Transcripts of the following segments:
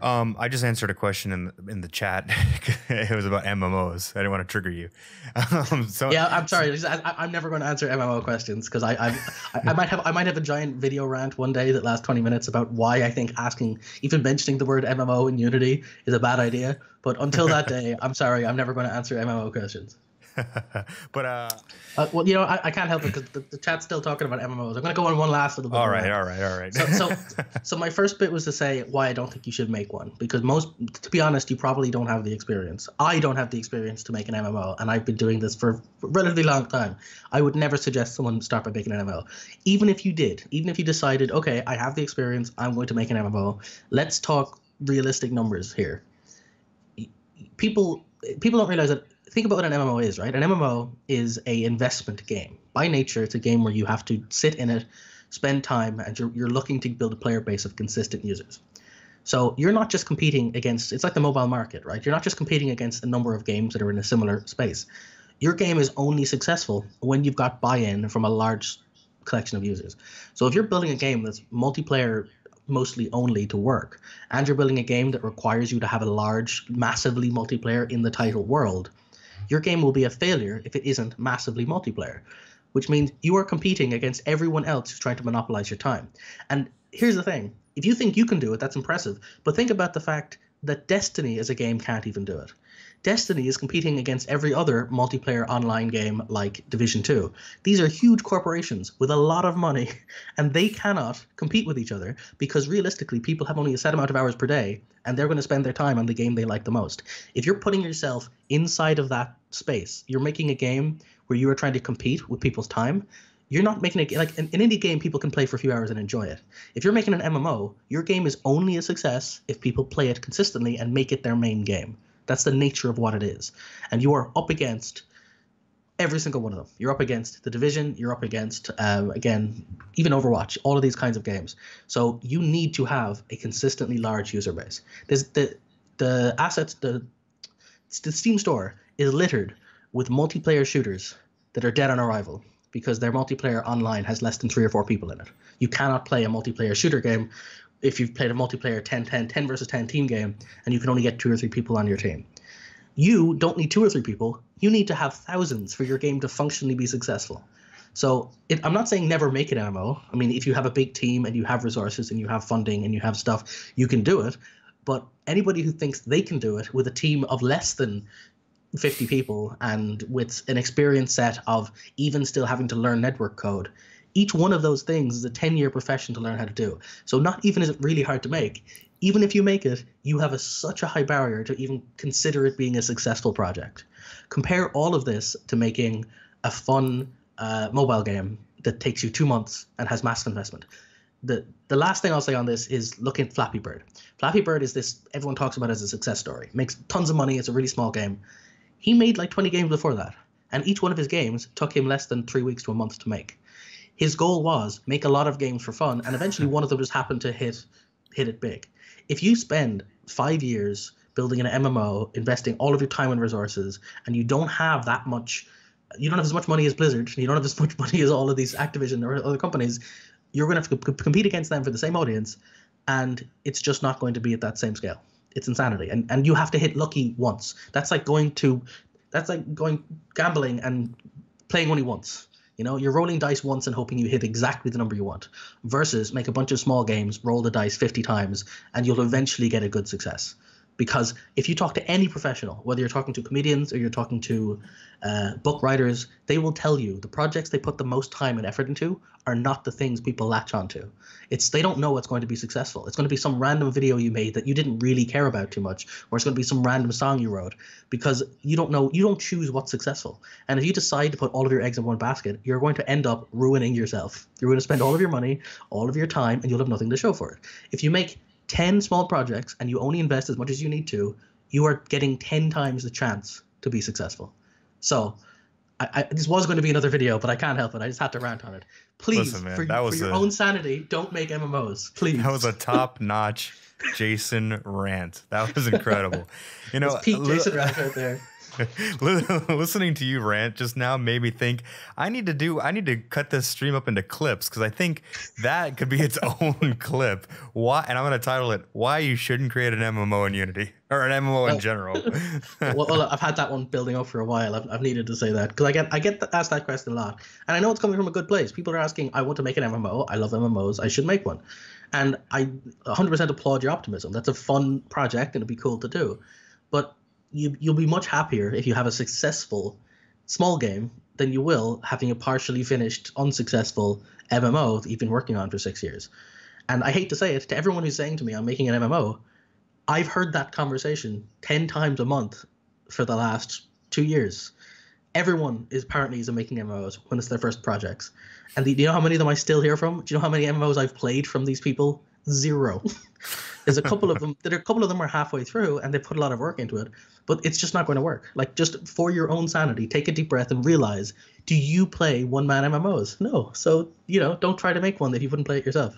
I just answered a question in the chat. It was about MMOs. I didn't want to trigger you. Yeah, I'm sorry. I'm never going to answer MMO questions because I might have a giant video rant one day that lasts 20 minutes about why I think asking, even mentioning the word MMO in Unity is a bad idea. But until that day, I'm sorry. I'm never going to answer MMO questions. But well, you know, I can't help it because the chat's still talking about MMOs. I'm gonna go on one last little bit. All right. So my first bit was to say why I don't think you should make one, because most, to be honest, you probably don't have the experience. I don't have the experience to make an MMO, and I've been doing this for a relatively long time. I would never suggest someone start by making an MMO. Even if you did, even if you decided, okay, I have the experience, I'm going to make an MMO. Let's talk realistic numbers here. People don't realize that. Think about what an MMO is, right? An MMO is an investment game. By nature, it's a game where you have to sit in it, spend time, and you're looking to build a player base of consistent users. So you're not just competing against, it's like the mobile market, right? You're not just competing against a number of games that are in a similar space. Your game is only successful when you've got buy-in from a large collection of users. So if you're building a game that's multiplayer mostly only to work, and you're building a game that requires you to have a large, massively multiplayer in the title world, your game will be a failure if it isn't massively multiplayer, which means you are competing against everyone else who's trying to monopolize your time. And here's the thing. If you think you can do it, that's impressive. But think about the fact that Destiny as a game can't even do it. Destiny is competing against every other multiplayer online game like Division 2. These are huge corporations with a lot of money, and they cannot compete with each other because realistically people have only a set amount of hours per day, and they're going to spend their time on the game they like the most. If you're putting yourself inside of that space, you're making a game where you are trying to compete with people's time. You're not making it like an indie game people can play for a few hours and enjoy it. If you're making an MMO, your game is only a success if people play it consistently and make it their main game. That's the nature of what it is. And you are up against every single one of them. You're up against The Division. You're up against, again, even Overwatch, all of these kinds of games. So you need to have a consistently large user base. There's the assets, the Steam store is littered with multiplayer shooters that are dead on arrival, because their multiplayer online has less than 3 or 4 people in it. You cannot play a multiplayer shooter game if you've played a multiplayer 10 versus 10 team game, and you can only get 2 or 3 people on your team. You don't need 2 or 3 people. You need to have thousands for your game to functionally be successful. So I'm not saying never make an MMO. I mean, if you have a big team and you have resources and you have funding and you have stuff, you can do it. But anybody who thinks they can do it with a team of less than 50 people and with an experience set of even still having to learn network code, each one of those things is a 10-year profession to learn how to do. So not even is it really hard to make. Even if you make it, you have such a high barrier to even consider it being a successful project. Compare all of this to making a fun mobile game that takes you 2 months and has massive investment. The last thing I'll say on this is look at Flappy Bird. Flappy Bird is this, everyone talks about it as a success story. Makes tons of money. It's a really small game. He made like 20 games before that, and each one of his games took him less than 3 weeks to a month to make. His goal was make a lot of games for fun, and eventually one of them just happened to hit it big. If you spend 5 years building an MMO, investing all of your time and resources, and you don't have that much, you don't have as much money as Blizzard, you don't have as much money as all of these Activision or other companies, you're going to have to compete against them for the same audience, and it's just not going to be at that same scale. It's insanity, and you have to hit lucky once. That's like going gambling and playing only once. You know, you're rolling dice once and hoping you hit exactly the number you want, versus make a bunch of small games, roll the dice 50 times, and you'll eventually get a good success. Because if you talk to any professional, whether you're talking to comedians or you're talking to book writers, they will tell you the projects they put the most time and effort into are not the things people latch onto. They don't know what's going to be successful. It's going to be some random video you made that you didn't really care about too much, or it's going to be some random song you wrote, because you don't choose what's successful. And if you decide to put all of your eggs in one basket, you're going to end up ruining yourself. You're going to spend all of your money, all of your time, and you'll have nothing to show for it. If you make 10 small projects and you only invest as much as you need to, you are getting 10 times the chance to be successful. So this was going to be another video, but I can't help it. I just had to rant on it. Please, listen, man, for your own sanity, don't make MMOs. Please. That was a top-notch Jason rant. That was incredible. You know, it was peak Jason rant right there. Listening to you rant just now made me think I need to cut this stream up into clips, because I think that could be its own clip. Why? And I'm going to title it "Why You Shouldn't Create an MMO in Unity" or an MMO in general. Well, I've had that one building up for a while. I've needed to say that because I get asked that question a lot, and I know it's coming from a good place. People are asking, I want to make an MMO. I love MMOs. I should make one, and I 100% applaud your optimism. That's a fun project, and it'd be cool to do, but you'll be much happier if you have a successful small game than you will having a partially finished, unsuccessful MMO that you've been working on for 6 years. And I hate to say it, to everyone who's saying to me, I'm making an MMO, I've heard that conversation 10 times a month for the last 2 years. Everyone is apparently making MMOs when it's their first projects. And do you know how many of them I still hear from? Do you know how many MMOs I've played from these people? Zero. There's a couple of them. A couple of them are halfway through and they put a lot of work into it, but it's just not going to work. Like, just for your own sanity, take a deep breath and realize: do you play one-man MMOs? No. So don't try to make one that you wouldn't play it yourself.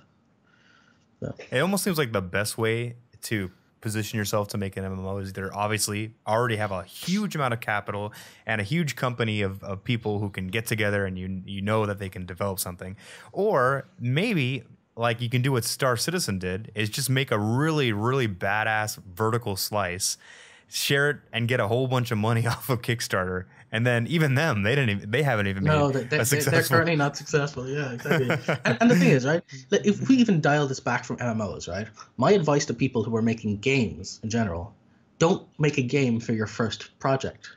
So. It almost seems like the best way to position yourself to make an MMO is there obviously already have a huge amount of capital and a huge company of people who can get together, and you know that they can develop something, or maybe, like you can do what Star Citizen did, is just make a really, really badass vertical slice, share it, and get a whole bunch of money off of Kickstarter. And then even them, they haven't even made a successful. They're currently not successful. Yeah, exactly. and the thing is, right, if we even dial this back from MMOs, right, my advice to people who are making games in general, don't make a game for your first project.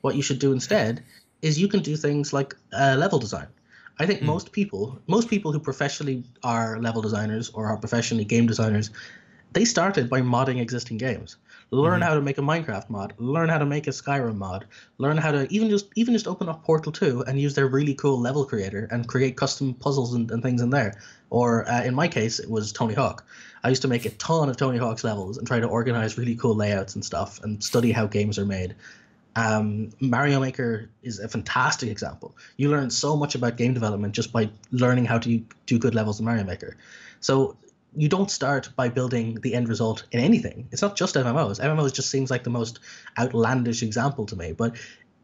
What you should do instead is you can do things like level design. I think most people who professionally are level designers or are professionally game designers, they started by modding existing games. Learn how to make a Minecraft mod, learn how to make a Skyrim mod, learn how to even just open up Portal 2 and use their really cool level creator and create custom puzzles and things in there. Or in my case, it was Tony Hawk. I used to make a ton of Tony Hawk's levels and try to organize really cool layouts and stuff and study how games are made. Mario Maker is a fantastic example. You learn so much about game development just by learning how to do good levels in Mario Maker. So you don't start by building the end result in anything. It's not just MMOs. MMOs just seems like the most outlandish example to me. But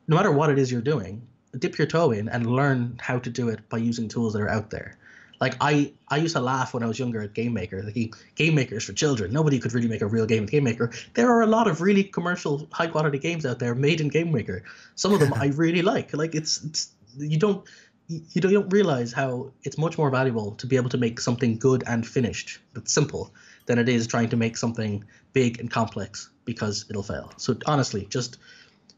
no matter what it is you're doing, dip your toe in and learn how to do it by using tools that are out there. Like I used to laugh when I was younger at Game Maker. Like, Game Maker is for children. Nobody could really make a real game with Game Maker. There are a lot of really commercial, high-quality games out there made in Game Maker. Some of them I really like. Like it's you don't realize how it's much more valuable to be able to make something good and finished that's simple than it is trying to make something big and complex because it'll fail. So honestly, just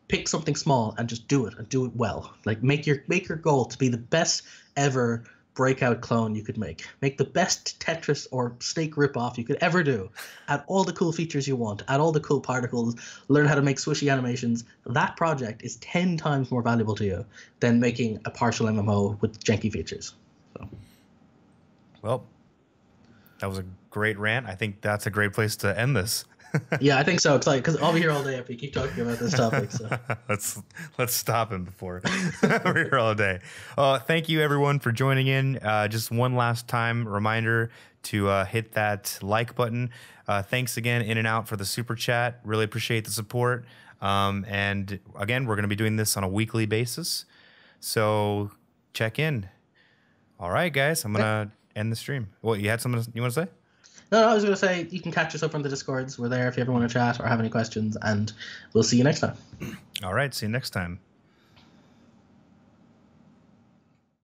pick something small and just do it and do it well. Like make your goal to be the best ever Breakout clone you could make. Make the best Tetris or Snake ripoff you could ever do. Add all the cool features you want. Add all the cool particles. Learn how to make swishy animations. That project is 10 times more valuable to you than making a partial MMO with janky features. So. Well, that was a great rant. I think that's a great place to end this. Yeah, I think so. It's like, because I'll be here all day if we keep talking about this topic. So. let's stop him before we're here all day. Thank you, everyone, for joining in. Just one last time reminder to hit that like button. Thanks again, In-N-Out, for the super chat. Really appreciate the support. And again, we're going to be doing this on a weekly basis. So check in. All right, guys, I'm going to end the stream. Well, you had something you want to say? No, I was going to say you can catch us up on the Discords. We're there if you ever want to chat or have any questions, and we'll see you next time. All right, see you next time.